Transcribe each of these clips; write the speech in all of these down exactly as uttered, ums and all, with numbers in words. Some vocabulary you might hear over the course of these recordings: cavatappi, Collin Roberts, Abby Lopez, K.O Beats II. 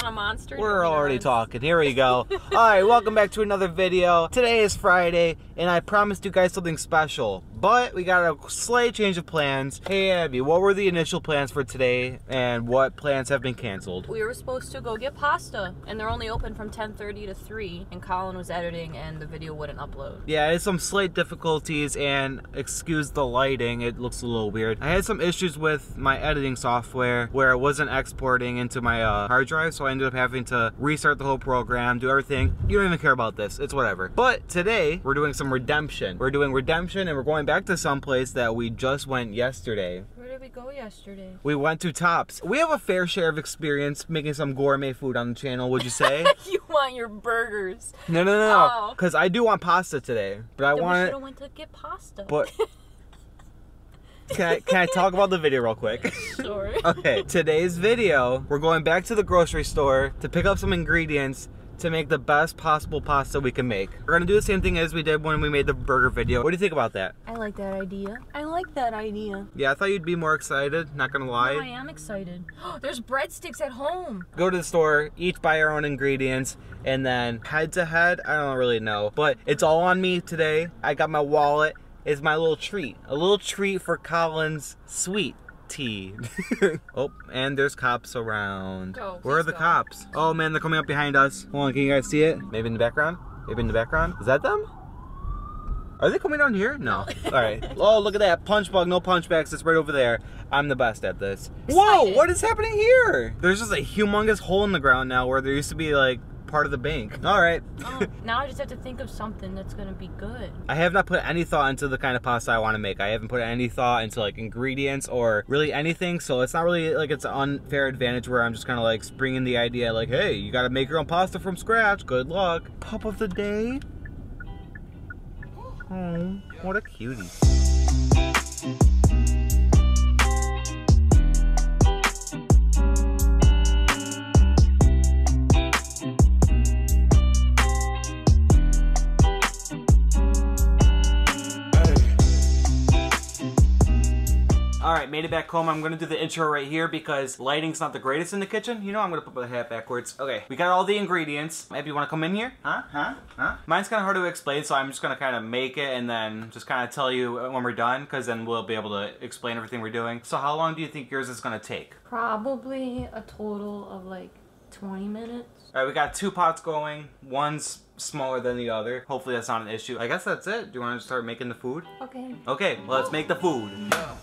down a monster. We're already talking. Here we go. All right, welcome back to another video. Today is Friday, and I promised you guys something special, but we got a slight change of plans. Hey, Abby, what were the initial plans for today, and what plans have been canceled? We were supposed to go get pasta, and they're only open from ten thirty to three, and Collin was editing, and the video wouldn't upload. Yeah, it's some slight difficulties, and excuse the lighting. It looks a little weird. I had some issues with my editing software where it wasn't exporting into my uh, hard drive, so I ended up having to restart the whole program, do everything. You don't even care about this, it's whatever. But today, we're doing some redemption. We're doing redemption and we're going back to someplace that we just went yesterday. Where did we go yesterday? We went to Tops. We have a fair share of experience making some gourmet food on the channel, would you say? You want your burgers. No, no, no, because oh. I do want pasta today, but I want it. We should've went to get pasta. But Can I, can I talk about the video real quick? Sure. Okay, today's video, we're going back to the grocery store to pick up some ingredients to make the best possible pasta we can make. We're gonna do the same thing as we did when we made the burger video. What do you think about that? I like that idea. I like that idea. Yeah, I thought you'd be more excited, not gonna lie. No, I am excited. There's breadsticks at home. Go to the store, each buy our own ingredients, and then head to head, I don't really know. But it's all on me today. I got my wallet. It's my little treat. A little treat for Collin's sweet tea. Oh, and there's cops around. Go, where are the go. cops? Oh man, they're coming up behind us. Hold on, can you guys see it? Maybe in the background? Maybe in the background? Is that them? Are they coming down here? No. All right. Oh, look at that. Punch bug, no punchbacks. It's right over there. I'm the best at this. Whoa, what is happening here? There's just a humongous hole in the ground now where there used to be like part of the bank. All right. Oh, now I just have to think of something that's gonna be good. I have not put any thought into the kind of pasta I want to make. I haven't put any thought into like ingredients or really anything, so it's not really like it's an unfair advantage where I'm just kind of like springing the idea like, hey, you gotta make your own pasta from scratch. Good luck. Pup of the day. Oh, what a cutie. Alright, made it back home. I'm gonna do the intro right here because lighting's not the greatest in the kitchen. You know I'm gonna put my hat backwards. Okay, we got all the ingredients. Abby, you wanna come in here? Huh? Huh? Huh? Mine's kinda hard to explain, so I'm just gonna kinda make it and then just kinda tell you when we're done, because then we'll be able to explain everything we're doing. So how long do you think yours is gonna take? Probably a total of like twenty minutes. Alright, we got two pots going. One's smaller than the other. Hopefully that's not an issue. I guess that's it. Do you wanna start making the food? Okay. Okay, well, let's make the food. Yeah.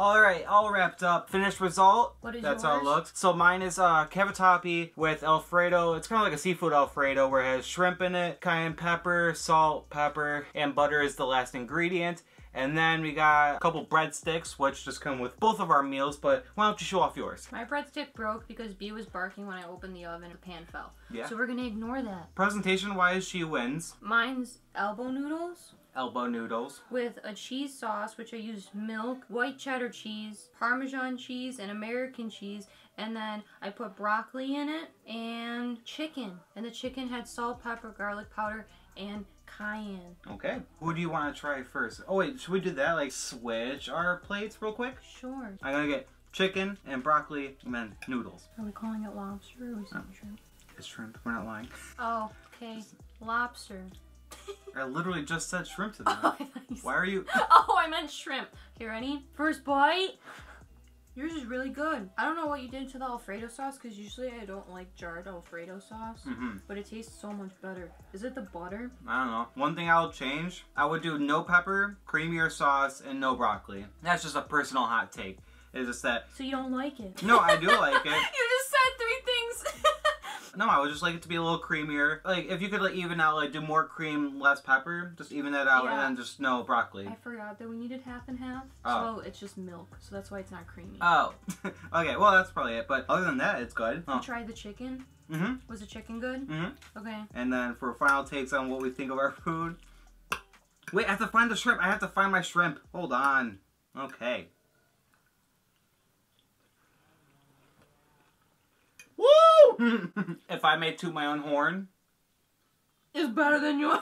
Alright, all wrapped up. Finished result. What is That's yours? How it looks. So mine is uh, cavatappi with Alfredo. It's kind of like a seafood Alfredo where it has shrimp in it, cayenne pepper, salt, pepper, and butter is the last ingredient. And then we got a couple breadsticks, which just come with both of our meals, but why don't you show off yours? My breadstick broke because Bea was barking when I opened the oven and the pan fell. Yeah. So we're gonna ignore that. Presentation-wise, she wins. Mine's elbow noodles. Elbow noodles. With a cheese sauce, which I used milk, white cheddar cheese, Parmesan cheese, and American cheese. And then I put broccoli in it and chicken. And the chicken had salt, pepper, garlic powder, and cayenne. Okay. Who do you want to try first? Oh wait, should we do that? Like switch our plates real quick? Sure. I'm gonna get chicken and broccoli and then noodles. Are we calling it lobster or are we saying oh. shrimp? It's shrimp. We're not lying. Oh, okay. Lobster. I literally just said shrimp to them. Oh, Why are you? Oh, I meant shrimp. Okay, ready? First bite. Yours is really good. I don't know what you did to the Alfredo sauce because usually I don't like jarred Alfredo sauce, mm-hmm. but it tastes so much better. Is it the butter? I don't know. One thing I'll change, I would do no pepper, creamier sauce, and no broccoli. That's just a personal hot take. It's just that. So you don't like it? No, I do like it. You just said three things. No, I would just like it to be a little creamier. Like, if you could, like, even out, like, do more cream, less pepper, just even that out, yeah. And then just no broccoli. I forgot that we needed half and half, oh. So it's just milk, so that's why it's not creamy. Oh, okay, well, that's probably it, but other than that, it's good. Oh. You tried the chicken? Mm-hmm. Was the chicken good? Mm-hmm. Okay. And then for final takes on what we think of our food. Wait, I have to find the shrimp. I have to find my shrimp. Hold on. Okay. Woo! If I may toot my own horn, it's better than yours.